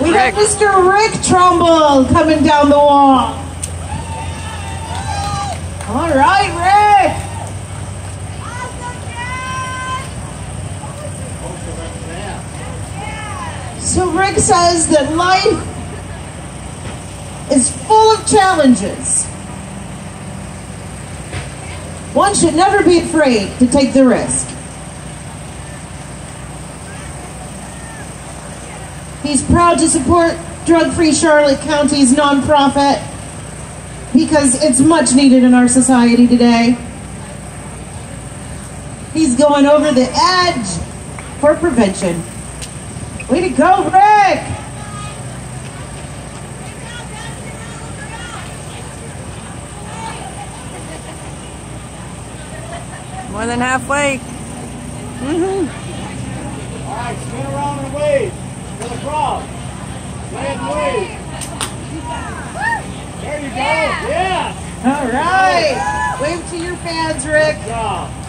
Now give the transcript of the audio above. We got Mr. Rick Tromble coming down the wall. All right, Rick. So Rick says that life is full of challenges. One should never be afraid to take the risk. He's proud to support Drug Free Charlotte County's nonprofit because it's much needed in our society today. He's going over the edge for prevention. Way to go, Rick! More than halfway. All right, spin around and wave for the crowd. Land and wave. There you go. Yeah. All right. Wave to your fans, Rick. Good job.